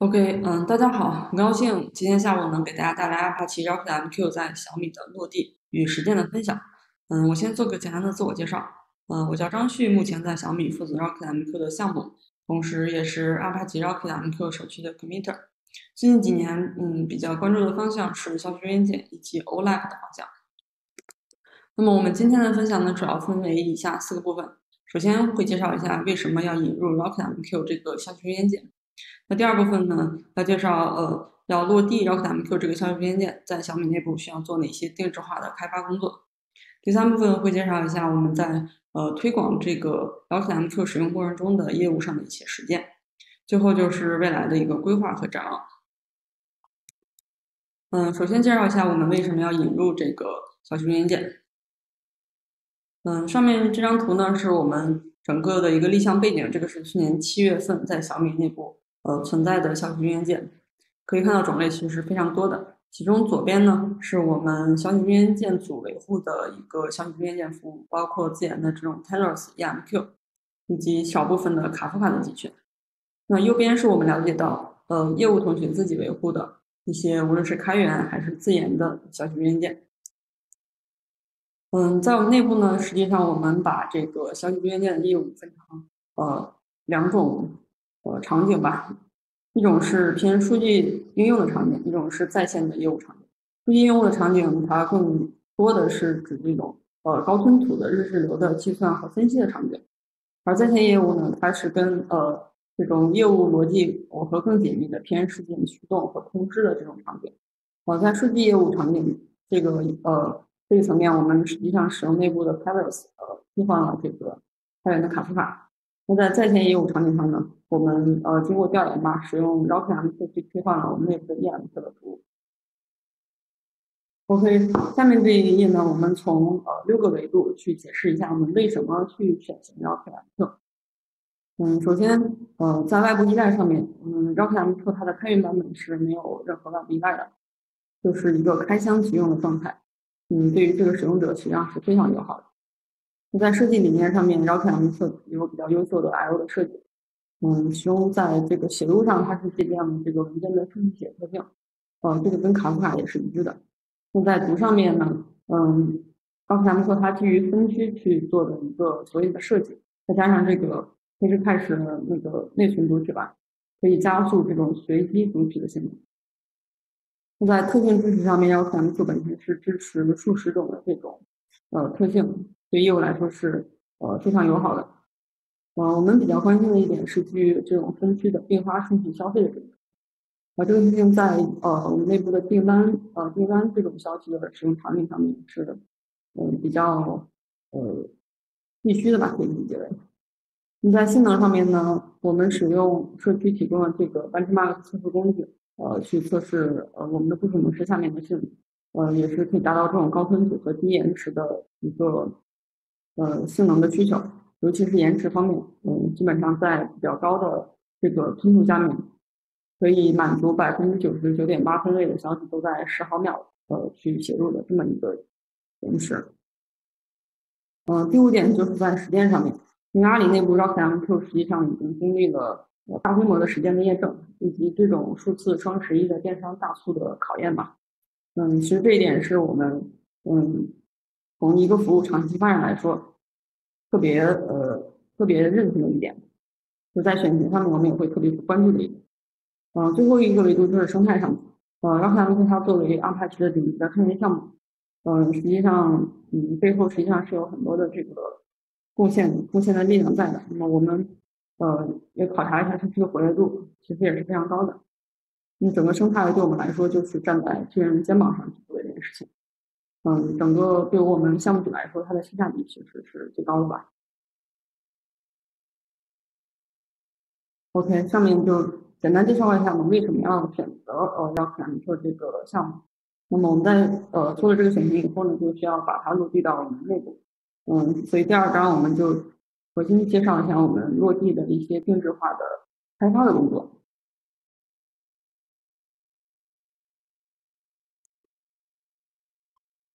OK，大家好，很高兴今天下午能给大家带来 Apache RocketMQ 在小米的落地与实践的分享。我先做个简单的自我介绍。我叫张旭，目前在小米负责 RocketMQ 的项目，同时也是 Apache RocketMQ 首期的 Committer。最近几年，比较关注的方向是消费软件以及 OLAP 的方向。那么我们今天的分享呢，主要分为以下四个部分。首先会介绍一下为什么要引入 RocketMQ 这个消费软件。那第二部分呢，来介绍要落地 RocketMQ 这个消费软件在小米内部需要做哪些定制化的开发工作。第三部分会介绍一下我们在推广这个 RocketMQ 使用过程中的业务上的一些实践。最后就是未来的一个规划和展望。首先介绍一下我们为什么要引入这个消费软件。上面这张图呢是我们整个的一个立项背景，这个是去年7月份在小米内部存在的消息软件，可以看到种类其实是非常多的。其中左边呢是我们消息软件组维护的一个消息软件服务，包括自研的这种 Tailors、EMQ 以及小部分的 Kafka 的集群。那右边是我们了解到业务同学自己维护的一些无论是开源还是自研的消息软件。在我们内部呢，实际上我们把这个消息软件的业务分成两种场景吧，一种是偏数据应用的场景，一种是在线的业务场景。数据应用的场景它更多的是指这种高吞吐的日志流的计算和分析的场景，而在线业务呢，它是跟这种业务逻辑耦合更紧密的偏事件驱动和通知的这种场景。在数据业务场景这个层面，我们实际上使用内部的 Tailors 替换了这个开源的Kafka。那在在线业务场景上呢，我们经过调研吧，使用 RocketMQ 去替换了我们内部的 EMQ 的服务。OK， 下面这一页呢，我们从6个维度去解释一下我们为什么去选择 RocketMQ。首先在外部依赖上面，RocketMQ 它的开源版本是没有任何外部依赖的，就是一个开箱即用的状态。对于这个使用者实际上是非常友好的。在设计理念上面， RocketMQ 有比较优秀的 I/O 的设计。使用在这个写入上，它是借鉴了这个文件的顺序写特性。这个跟Kafka也是一致的。那在读上面呢，RocketMQ 它基于分区去做的一个所谓的设计，再加上这个配置开始的那个内存读取吧，可以加速这种随机读取的性能。在特性支持上面， RocketMQ 本身是支持数十种的这种特性，对业务来说是非常友好的。我们比较关心的一点是基于这种分区的并发顺序消费的这个。这个事情在我们内部的订单这种消息的使用场景上面是比较必须的吧，可以理解为。那在性能上面呢，我们使用社区提供的这个 benchmark 测试工具。去测试我们的部署模式下面的性能，也是可以达到这种高吞吐和低延迟的一个性能的需求，尤其是延迟方面，基本上在比较高的这个吞吐下面，可以满足 99.8% 分类的消息都在10毫秒去写入的这么一个延迟。第5点就是在实践上面，因为阿里内部 RocketMQ 实际上已经经历了大规模的实践的验证，以及这种数次双11的电商大促的考验吧。其实这一点是我们从一个服务长期发展来说特别认同的一点，就在选题上面我们也会特别关注的一点。最后一个维度就是生态上面，RocketMQ 它作为 Apache 的顶级的开源项目，实际上背后实际上是有很多的这个贡献的力量在的。那么我们也考察一下它这个活跃度，其实也是非常高的。那整个生态对我们来说就是站在巨人肩膀上去做这件事情。整个对我们项目组来说，它的性价比其实是最高的吧。OK， 上面就简单介绍一下我们为什么要选择RocketMQ 这个项目。那么我们在做了这个选题以后呢，就需要把它落地到我们内部。所以第2章我们就首先介绍一下我们落地的一些定制化的开发的工作。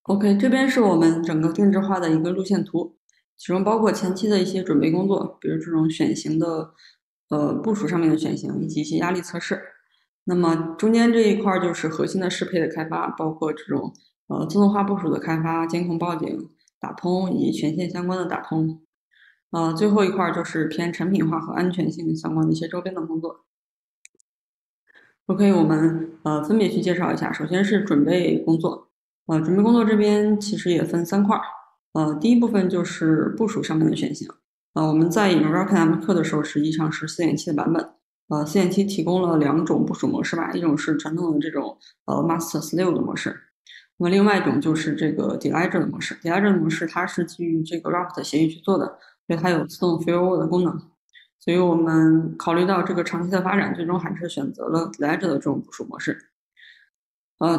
OK， 这边是我们整个定制化的一个路线图，其中包括前期的一些准备工作，比如这种选型的部署上面的选型，以及一些压力测试。那么中间这一块就是核心的适配的开发，包括这种自动化部署的开发、监控报警、打通以及权限相关的打通。最后一块就是偏产品化和安全性相关的一些周边的工作。OK， 我们分别去介绍一下。首先是准备工作，准备工作这边其实也分三块。第一部分就是部署上面的选项。我们在引入 RocketMQ 的时候，实际上是4.7的版本。4.7 提供了两种部署模式吧，一种是传统的这种master slave 的模式，那么另外一种就是这个 declarer 的模式。declarer 的模式它是基于这个 raft 协议去做的，所以它有自动 firewall 的功能。所以我们考虑到这个长期的发展，最终还是选择了 declarer 的这种部署模式。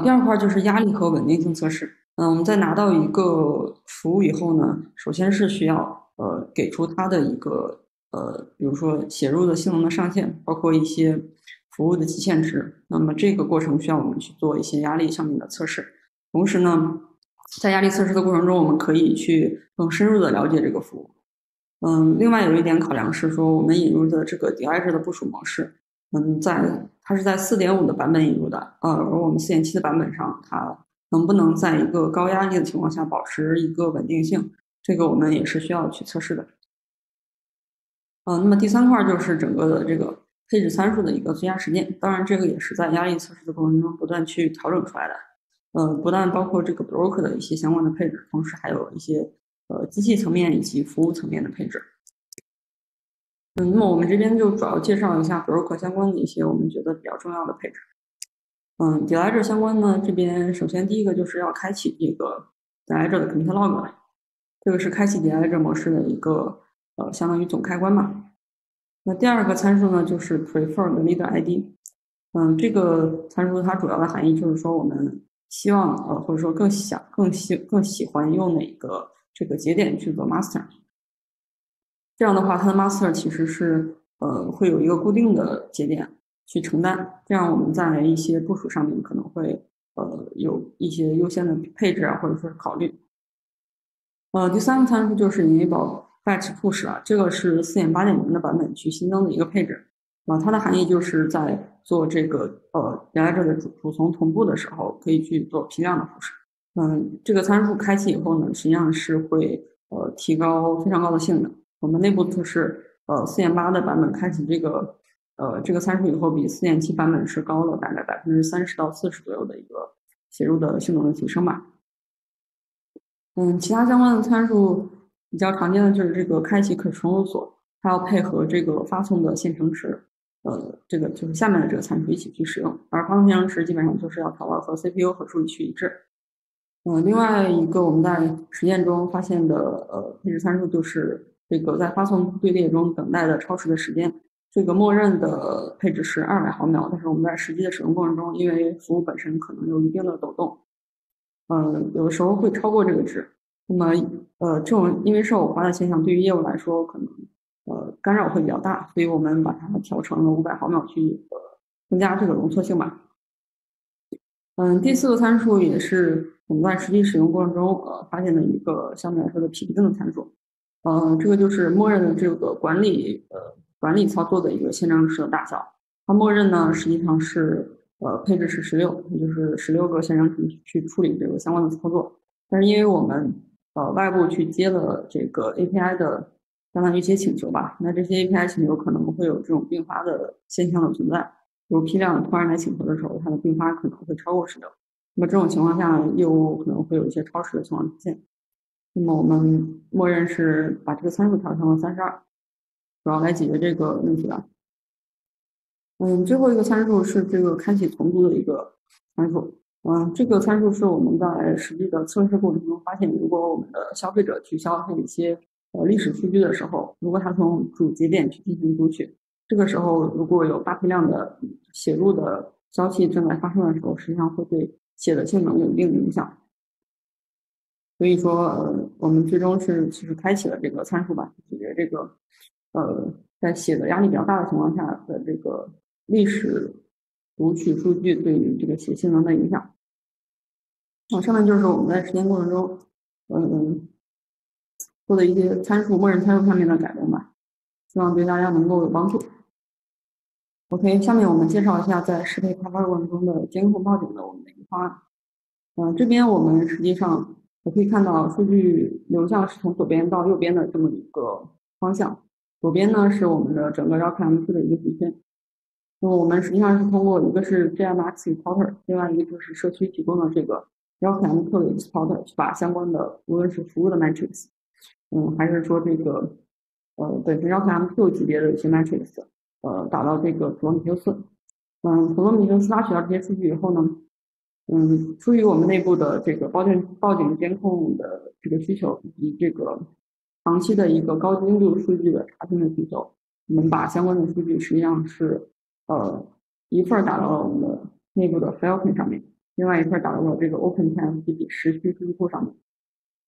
第二块就是压力和稳定性测试。我们在拿到一个服务以后呢，首先是需要给出它的一个比如说写入的性能的上限，包括一些服务的极限值，那么这个过程需要我们去做一些压力上面的测试。同时呢，在压力测试的过程中，我们可以去更深入的了解这个服务。另外有一点考量是说，我们引入的这个 declarer 的部署模式，它是在 4.5 的版本引入的，而我们 4.7 的版本上，它能不能在一个高压力的情况下保持一个稳定性，这个我们也是需要去测试的。那么第三块就是整个的这个配置参数的一个最佳实践，当然这个也是在压力测试的过程中不断去调整出来的。不但包括这个 block 的一些相关的配置，同时还有一些机器层面以及服务层面的配置。那么我们这边就主要介绍一下 block 相关的一些我们觉得比较重要的配置。declarer 相关呢，这边首先第一个就是要开启这个 declarer 的 commit log， 这个是开启 declarer 模式的一个相当于总开关吧。那第二个参数呢，就是 preferred leader ID。这个参数它主要的含义就是说，我们希望或者说更喜欢用哪个这个节点去做 master。这样的话，它的 master 其实是会有一个固定的节点去承担，这样我们在一些部署上面可能会有一些优先的配置啊，或者说是考虑。第三个参数就是 enable batch push 啊，这个是 4.8.0 的版本去新增的一个配置。它的含义就是在做这个declarer 的主从同步的时候，可以去做批量的 push。这个参数开启以后呢，实际上是会提高非常高的性能。我们内部测试4.8 的版本开启这个参数以后，比 4.7 版本是高了大概 30% 到 40% 左右的一个写入的性能的提升吧。其他相关的参数比较常见的就是这个开启可重入锁，它要配合这个发送的线程值，这个就是下面的这个参数一起去使用。而发送线程值基本上就是要调到和 CPU 和处理器一致。另外一个我们在实验中发现的配置参数就是这个在发送队列中等待的超时的时间，这个默认的配置是200毫秒，但是我们在实际的使用过程中，因为服务本身可能有一定的抖动，有的时候会超过这个值。那么这种因为是偶发的现象，对于业务来说可能干扰会比较大，所以我们把它调成了500毫秒去增加这个容错性吧。第四个参数也是我们在实际使用过程中发现的一个相对来说的疲倦的参数。这个就是默认的这个管理操作的一个线程值的大小。它默认呢实际上是配置是16，也就是16个线程值去处理这个相关的操作。但是因为我们外部去接了这个 API 的相当于一些请求吧，那这些 API 请求可能会有这种并发的现象的存在，比如批量突然来请求的时候，它的并发可能会超过16，那么这种情况下业务可能会有一些超时的情况出现。那么我们默认是把这个参数调成了32，主要来解决这个问题吧。最后一个参数是这个开启同步的一个参数。这个参数是我们在实际的测试过程中发现，如果我们的消费者去消费一些历史数据的时候，如果他从主节点去进行读取，这个时候如果有大批量的写入的消息正在发生的时候，实际上会对写的性能有一定的影响。所以说我们最终是其实开启了这个参数吧，解决这个在写的压力比较大的情况下的这个历史读取数据对于这个写性能的影响。上面就是我们在实践过程中做的一些默认参数上面的改动吧，希望对大家能够有帮助。OK， 下面我们介绍一下在适配开发过程中的监控报警的我们的一个方案。这边我们实际上可以看到数据流向是从左边到右边的这么一个方向。左边呢是我们的整个 RocketMQ 的一个集成。那么我们实际上是通过一个是 JMX Exporter， 另外一个就是社区提供的这个 RocketMQ 的 Exporter， 去把相关的无论是服务的 matrix， 还是说这个本身 RocketMQ 级别的一些 matrix， 打到这个普罗米修斯。普罗米修斯它取到这些数据以后呢，出于我们内部的这个报警监控的这个需求，以及这个长期的一个高精度数据的查询的需求，我们把相关的数据实际上是一份打到了我们的内部的 Falcon 上面，另外一份打到了这个 OpenTSDB 时区数据库上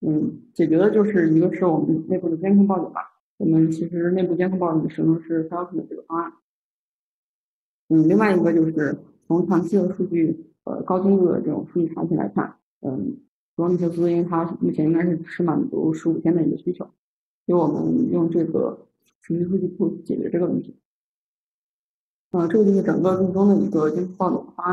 面。解决的就是一个是我们内部的监控报警吧。我们其实内部监控报警使用的是 Falcon 的这个方案。另外一个就是从长期的数据高精度的这种数据查询来看，罗密修斯因为它目前应该是满足15天的一个需求，所以我们用这个时区数据库解决这个问题。这个就是整个最终的一个监控报警方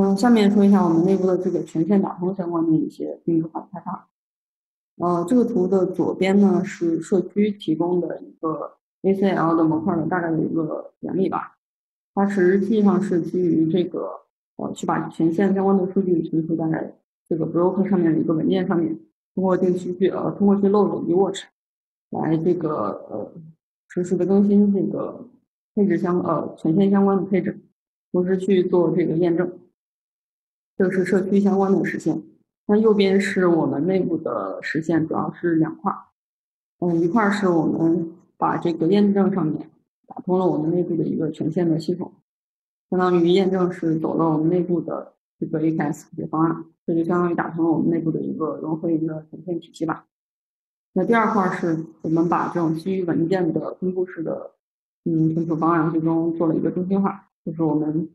案。下面说一下我们内部的这个权限打通相关的一些定制化开发。这个图的左边呢是社区提供的一个 ACL 的模块的大概的一个原理吧。它实际上是基于这个去把权限相关的数据存储在这个 broker 上面的一个文件上面，通过定期去漏斗 watch 来这个实时的更新这个配置权限相关的配置，同时去做这个验证。这个是社区相关的实现。那右边是我们内部的实现，主要是两块。一块是我们把这个验证上面打通了我们内部的一个权限的系统，相当于验证是走了我们内部的这个 APS 解决方案，这就相当于打通了我们内部的一个融合一个权限体系吧。那第二块是我们把这种基于文件的分布式的存储方案最终做了一个中心化，就是我们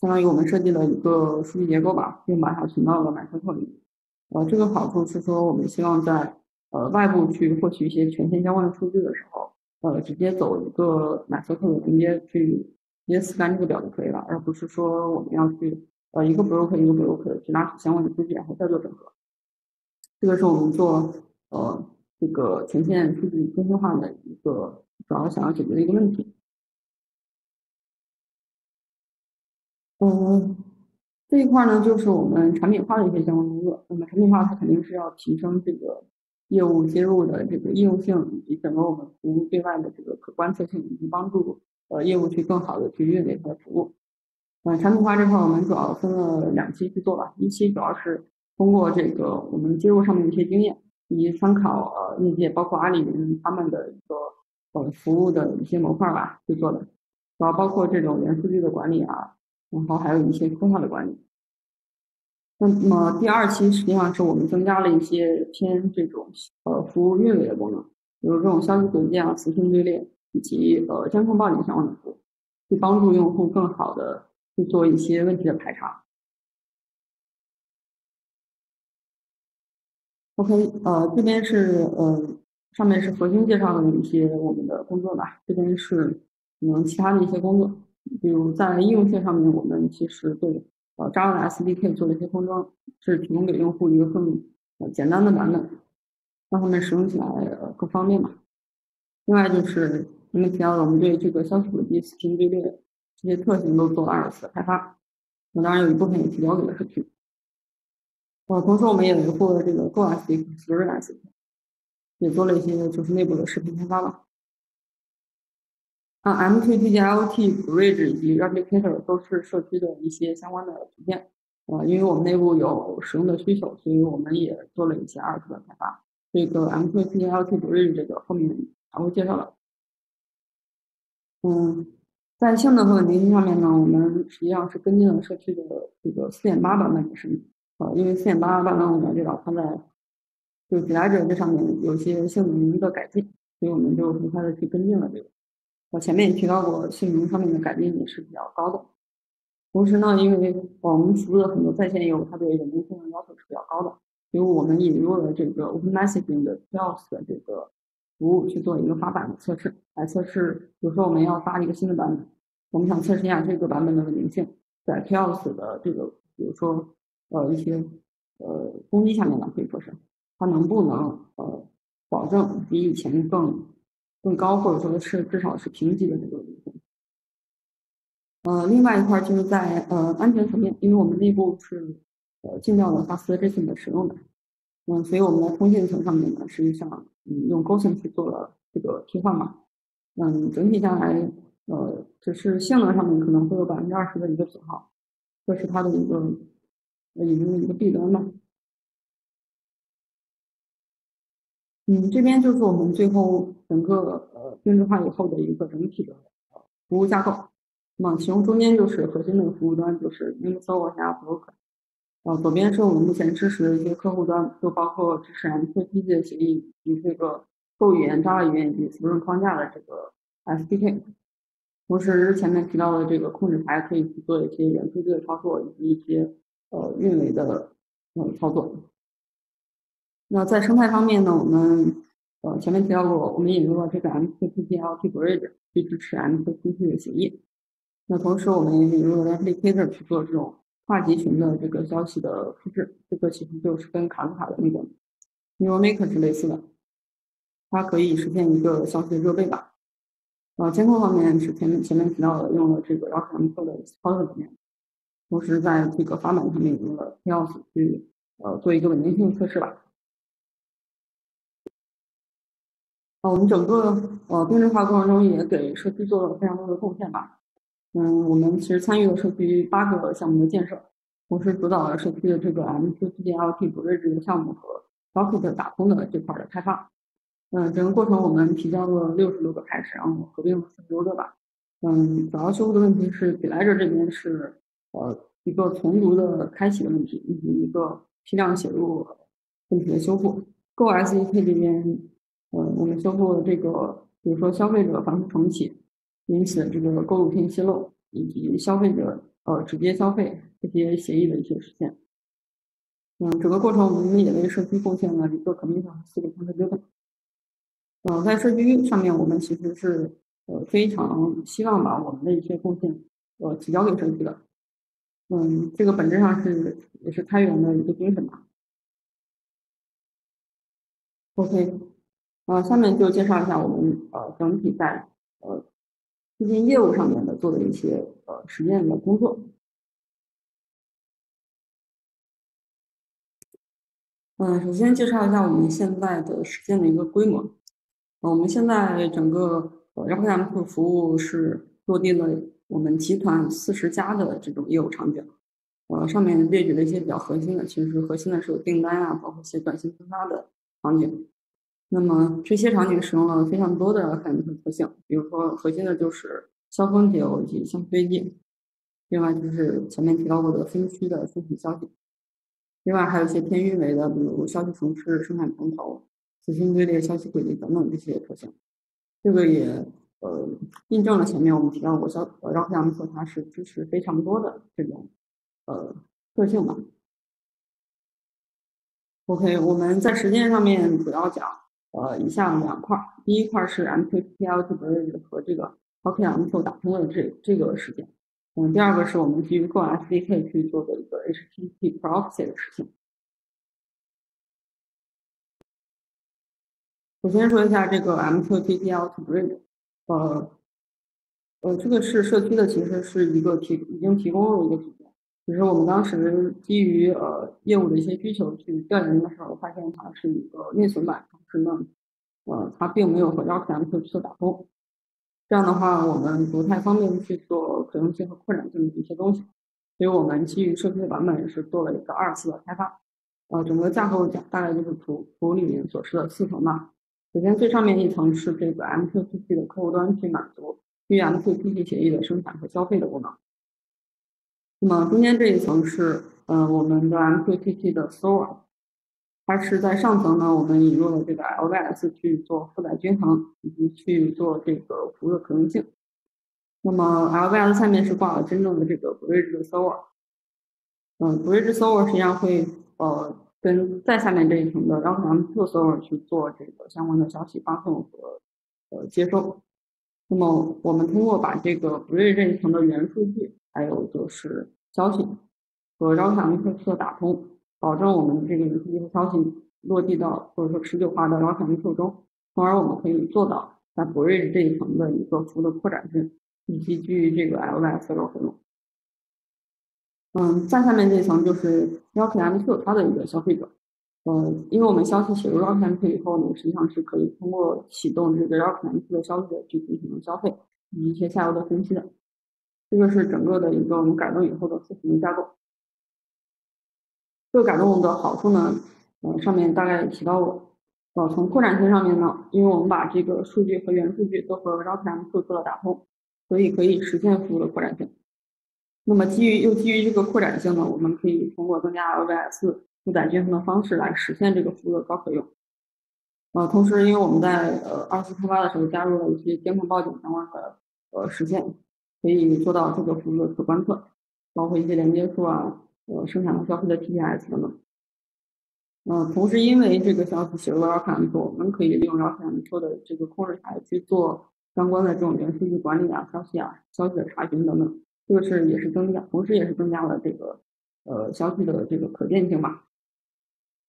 相当于我们设计了一个数据结构吧，并把它存到了MySQL里。这个好处是说我们希望在外部去获取一些权限相关的数据的时候，直接走一个MySQL直接scan这个表就可以了，而不是说我们要去一个 broker 一个 broker 去拉取相关的数据，然后再做整合。这个是我们做这个权限数据中心化的一个主要想要解决的一个问题。这一块呢就是我们产品化的一些相关工作。那么产品化它肯定是要提升这个业务接入的这个易用性，以及整个我们服务对外的这个可观测性，以及帮助业务去更好的去运维它的服务。产品化这块我们主要分了2期去做吧。1期主要是通过这个我们接入上面的一些经验，以及参考业界包括阿里云他们的一个服务的一些模块吧去做的，主要包括这种元数据的管理啊，然后还有一些分化的管理。那么第2期实际上是我们增加了一些偏这种服务运维的功能，比如这种消息轨迹啊、词性队列以及监控报警相关的服务，去帮助用户更好的去做一些问题的排查。OK， 这边是上面是核心介绍的一些我们的工作吧，这边是其他的一些工作，比如在应用性上面，我们其实对Java 的 SDK 做了一些封装，是提供给用户一个更简单的版本，让他们使用起来更方便吧。另外就是你们提到的，我们对这个消息轨迹、词性队列这些特性都做了2次的开发，那当然有一部分也提交给了社区。同时我们也维护了这个 Go SDK、declarer 也做了一些就是内部的视频开发吧。MQTT、IoT、Bridge 以及 Replicator 都是社区的一些相关的图片。因为我们内部有使用的需求，所以我们也做了一些2次的开发。这个 MQTT、IoT、Bridge 这个后面还会介绍了。在性能和稳定性上面呢，我们实际上是跟进了社区的这个 4.8 版本的升级。因为 4.8 版本我们知道它在就 declarer 这上面有些性能的改进，所以我们就很快的去跟进了这个。我前面也提到过，性能上面的改进也是比较高的。同时呢，因为我们服务的很多在线业务，它对稳定性的要求是比较高的，所以我们引入了这个 OpenTSDB 的QoS 的这个服务去做一个发版的测试，来测试，比如说我们要发一个新的版本，我们想测试一下这个版本的稳定性，在 QoS 的这个，比如说一些攻击下面吧，可以说是它能不能保证比以前更高，或者说是至少是平级的这个稳定性。另外一块就是在安全层面，因为我们内部是禁掉了 fast JSON 的使用的，所以我们在通信层上面呢，实际上用 Golang 去做了这个替换嘛，整体下来只是性能上面可能会有20%的一个损耗，这是它的一个引入的一个弊端吧。这边就是我们最后整个定制化以后的一个整体的服务架构。那其中中间就是核心的服务端，就是 Nacos 加 Broker。左边是我们目前支持的一些客户端，就包括支持 MQTT 的协议以及这个Go语言、Java 语言以及 Spring 框架的这个 SDK。同时前面提到的这个控制台可以去做一些元数据的操作以及一些运维的操作。那在生态方面呢，我们前面提到过，我们引入了这个 MQTT LT Bridge 去支持 MQTT 的协议。那同时我们也引入了 Replicator 去做这种跨集群的这个消息的复制，这个其实就是跟Kafka的那个 Newmaker 是类似的，它可以实现一个消息的热备吧。监控方面是前面提到的，用了这个RocketMQ的操作层面，同时在这个发版上面引入了 QoS 去做一个稳定性测试吧。我们整个定制化过程中也给社区做了非常多的贡献吧。我们其实参与了社区8个项目的建设，同时主导了社区的这个 MQTT LT 主睿智的项目和 Rocket 打通的这块的开发。整个过程我们提交了66个开始，然后合并了46个吧。主要修复的问题是 declarer 这边是一个重读的开启的问题，以及一个批量写入问题的修复。Go SDK 这边我们修复了这个，比如说消费者反复重启引起的这个购物信息漏，以及消费者直接消费这些协议的一些实现。整个过程我们也为社区贡献了一个 commit 和4个contribution。在社区上面我们其实是非常希望把我们的一些贡献提交给社区的。这个本质上是也是开源的一个精神吧。OK。下面就介绍一下我们整体在最近业务上面的做的一些实践的工作。首先介绍一下我们现在的实践的一个规模。我们现在整个RocketMQ服务是落地了我们集团40家的这种业务场景。上面列举了一些比较核心的，其实核心的是有订单啊，包括一些短信分发的场景。那么这些场景使用了非常多的感知特性，比如说核心的就是消风解耦以及消息堆积，另外就是前面提到过的分区的分析消息，另外还有一些偏运维的，比如消息重置、生产重头、资讯队列、消息轨迹等等这些特性。这个也印证了前面我们提到过RocketMQ它是支持非常多的这种特性吧。OK， 我们在实践上面主要讲以下2块，第一块是 MQTT LT Bridge 和这个 RocketMQ 打通的这个实践，第二个是我们基于 Go SDK 去做的一个 HTTP Proxy 的实现。首先说一下这个 MQTT LT Bridge， 这个是社区的，其实是一个已经提供了一个体验，只是我们当时基于业务的一些需求去调研的时候，发现它是一个内存版。是呢，它并没有和RocketMQ去做打通，这样的话我们不太方便去做可用性和扩展性的一些东西，所以我们基于社区的版本也是做了一个2次的开发。整个架构讲大概就是图里面所示的4层吧。首先最上面一层是这个 MQTT 的客户端去满足基于 MQTT 协议的生产和消费的功能。那么中间这一层是我们的 MQTT 的 Store。它是在上层呢，我们引入了这个 LVS 去做负载均衡，以及去做这个服务的可用性。那么 LVS 下面是挂了真正的这个 Bridge Server，Bridge Server 实际上会跟再下面这一层的 RocketMQ server 去做这个相关的消息发送和接收。那么我们通过把这个bridge这一层的元数据，还有就是消息和 RocketMQ 打通，保证我们这个元数据和消息落地到或者说持久化的 RocketMQ 中，从而我们可以做到在bridge这一层的一个服务的扩展性，以及基于这个 LVS 的活用。再下面这一层就是 RocketMQ 它的一个消费者。因为我们消息写入 RocketMQ 以后呢，实际上是可以通过启动这个 RocketMQ 的消费者去进行消费以及一些下游的分析的。这个是整个的一个我们改动以后的4层的架构。这个改动的好处呢，上面大概提到过。从扩展性上面呢，因为我们把这个数据和元数据都和 RocketMQ 做了打通，所以可以实现服务的扩展性。那么基于这个扩展性呢，我们可以通过增加 LVS 负载均衡的方式来实现这个服务的高可用。同时因为我们在24开发的时候加入了一些监控报警相关的实现，可以做到这个服务的可观测，包括一些连接数啊、生产和消费的 TPS 等等。同时因为这个消息写入 RocketMQ， 我们可以利用 RocketMQ 的这个控制台去做相关的这种元数据管理啊、消息啊、消息的查询等等。这个是也是增加，同时也是增加了这个消息的这个可见性吧。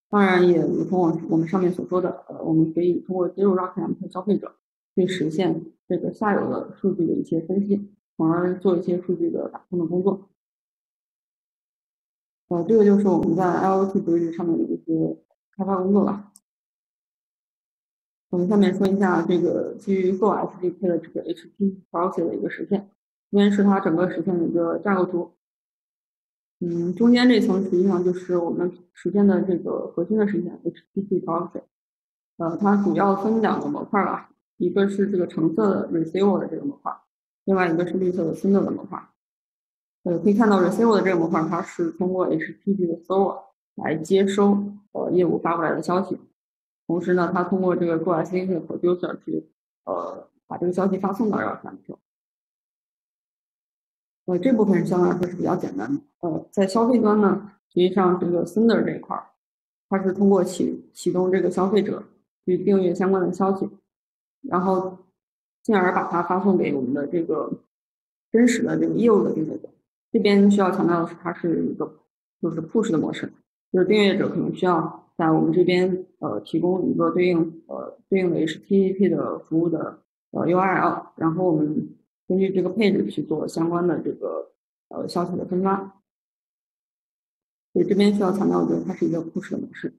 当然也如同我们上面所说的，我们可以通过接入 RocketMQ 消费者去实现这个下游的数据的一些分析，从而做一些数据的打通的工作。这个就是我们在 IoT Bridge 上面的一些开发工作吧。我们下面说一下这个基于 Go SDK 的这个 HTTP Proxy 的一个实现。这边是它整个实现的一个架构图。中间这层实际上就是我们实现的这个核心的实现 HTTP Proxy。它主要分两个模块吧，一个是这个橙色的 Receiver 的这个模块，另外一个是绿色的 Sender 的模块。可以看到 Receiver 的这个模块，它是通过 HTTP 的 Server 来接收业务发过来的消息。同时呢，它通过这个 Go SDK 的 Producer 去把这个消息发送到 RocketMQ。这部分相对来说是比较简单的。在消费端呢，实际上这个 Sender 这一块，它是通过启动这个消费者去订阅相关的消息，然后进而把它发送给我们的这个真实的这个业务的订阅者。这边需要强调的是，它是一个就是 push 的模式，就是订阅者可能需要在我们这边提供一个对应的 HTTP 的服务的URL， 然后我们根据这个配置去做相关的这个消息的分发。所以这边需要强调，就是它是一个 push 的模式。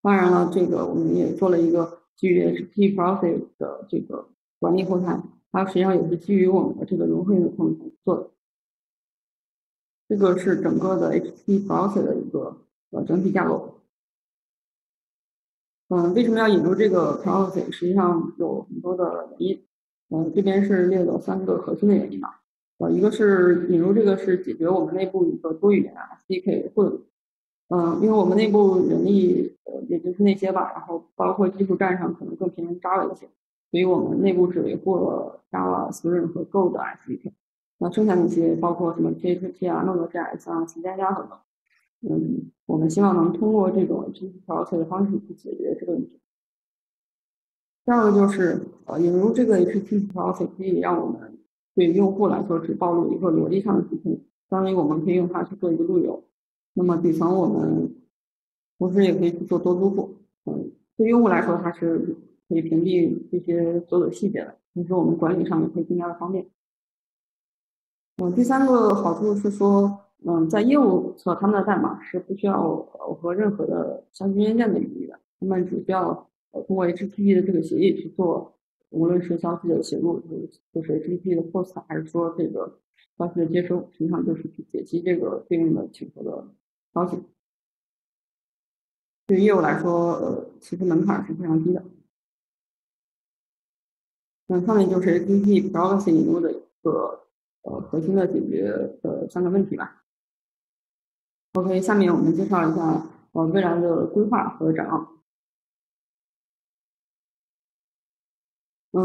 当然了，这个我们也做了一个基于 HTTP Proxy 的这个管理后台，它实际上也是基于我们的这个融合的后台做的。这个是整个的 HTTP Proxy 的一个整体架构。为什么要引入这个 Proxy？ 实际上有很多的原因。这边是列了3个核心的原因吧。一个是引入这个是解决我们内部一个多语言 SDK 混合。因为我们内部人力也就是那些吧，然后包括技术站上可能更偏 Java 一些，所以我们内部只维护了 Java、Spring 和 Go 的 SDK。那剩下那些包括什么 PHP 啊、Nacos 啊、C++ 等等。我们希望能通过这种 HTTP Proxy 的方式去解决这个问题。第二个就是引入这个 HTTP Proxy 可以让我们对用户来说只暴露一个逻辑上的资讯，当然我们可以用它去做一个路由。那么底层我们同时也可以去做多租户。对用户来说，它是可以屏蔽这些所有的细节的，同时我们管理上也可以更加的方便。第三个好处是说，在业务侧他们的代码是不需要耦合任何的消息元件的领域的，他们只需要通过 HTTP 的这个协议去做，无论是消息的写入，就是 HTTP 的 host， 还是说这个消息的接收，实际上就是去解析这个对应的请求的消息。对于业务来说，其实门槛是非常低的。上面就是 HTTP Proxy 引入的一个核心的解决的3个问题吧。OK， 下面我们介绍一下未来的规划和展望。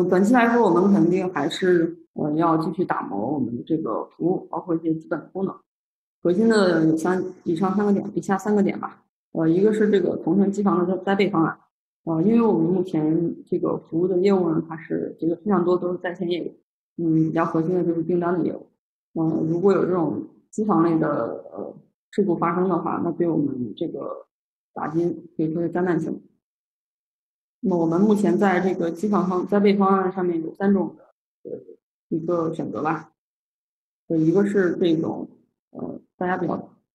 短期来说，我们肯定还是要继续打磨我们这个服务，包括一些基本的功能。核心的有以上3个点，以下3个点吧。一个是这个同城机房的在备方案，因为我们目前这个服务的业务呢，它是这个非常多都是在线业务，比较核心的就是订单的业务，如果有这种机房类的事故发生的话，那对我们这个打击可以说是灾难性。那么我们目前在这个机房在备方案上面有三种的一个选择吧，一个是这种大家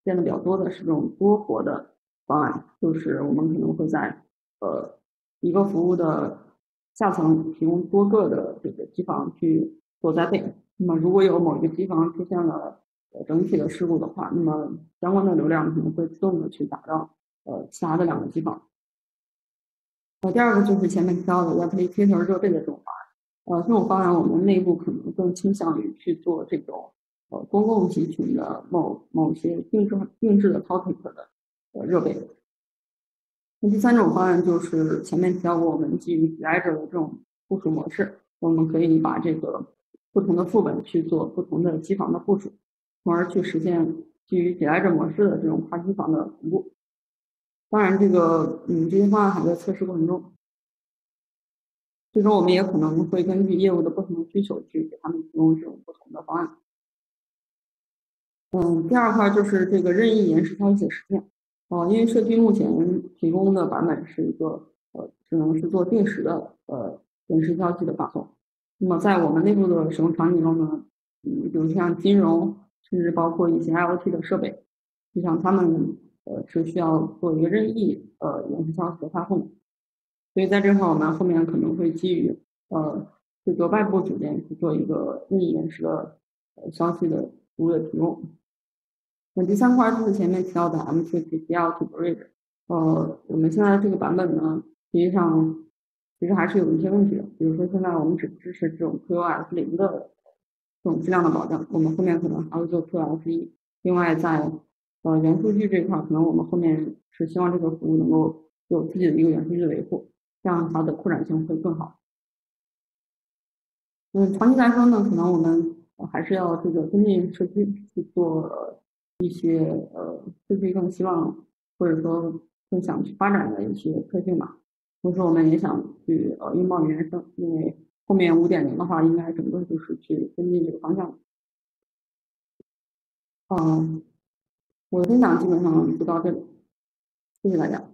变得比较多的是这种多活的方案，就是我们可能会在一个服务的下层提供多个的这个机房去做灾备。那么如果有某一个机房出现了整体的事故的话，那么相关的流量可能会自动的去打到其他的两个机房。第二个就是前面提到的 Replicator 热备的这种方案，这种方案我们内部可能更倾向于去做这种公共集群的某些定制的 topic 的热备。那第三种方案就是前面提到过，我们基于 declarer 的这种部署模式，我们可以把这个不同的副本去做不同的机房的部署，从而去实现基于 declarer 模式的这种跨机房的同步。当然，这个这些方案还在测试过程中，最终我们也可能会根据业务的不同的需求去给他们提供这种不同的方案。第二块就是这个任意延时消息的实现。因为社区目前提供的版本是一个只能是做定时的延时消息的发送。那么在我们内部的使用场景中呢，比如像金融，甚至包括一些 IoT 的设备，就像他们是需要做一个任意延时消息的发送。所以在这块我们后面可能会基于这个外部组件去做一个任意延时的消息的服务的提供。那第三块就是前面提到的 MQTT Bridge， 我们现在这个版本呢，实际上其实还是有一些问题的，比如说现在我们只支持这种 QoS0 的这种质量的保障，我们后面可能还会做 QoS1。另外在元数据这块，可能我们后面是希望这个服务能够有自己的一个元数据的维护，这样它的扩展性会更好。长期来说呢，可能我们还是要这个跟进社区去做一些社区更希望或者说更想去发展的一些特性吧。同时我们也想去拥抱原生，因为后面 5.0 的话应该整个就是去跟进这个方向。我的分享基本上就到这里，谢谢大家。